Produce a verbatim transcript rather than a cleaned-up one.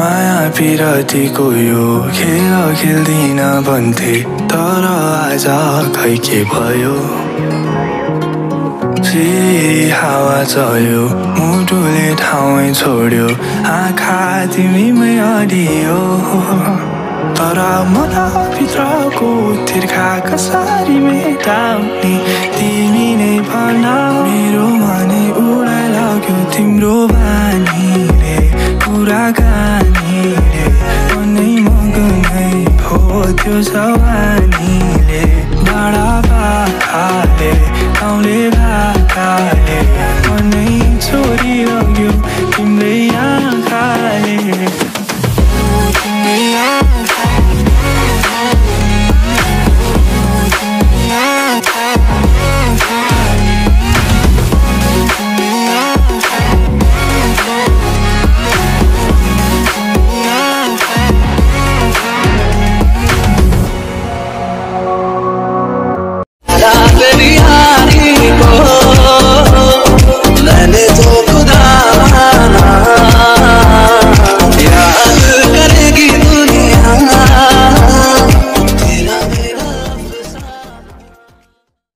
माया पिराती को यो खेल खेल्दिन भन्थे तर आज खै के भयो हावा चल्यो मुटुले ठाउँ छोड्यो आँखा तिमीमै अडियो तर मनभित्रको तिर्खा कसरी मेटाउने तिमी नै भन मेरो मनै उडाइ लग्यो तिम्रो बानी रे कुराकानी रे मनै मगनै हो त्यो सवानीले डाँडा बाखाले गाउँले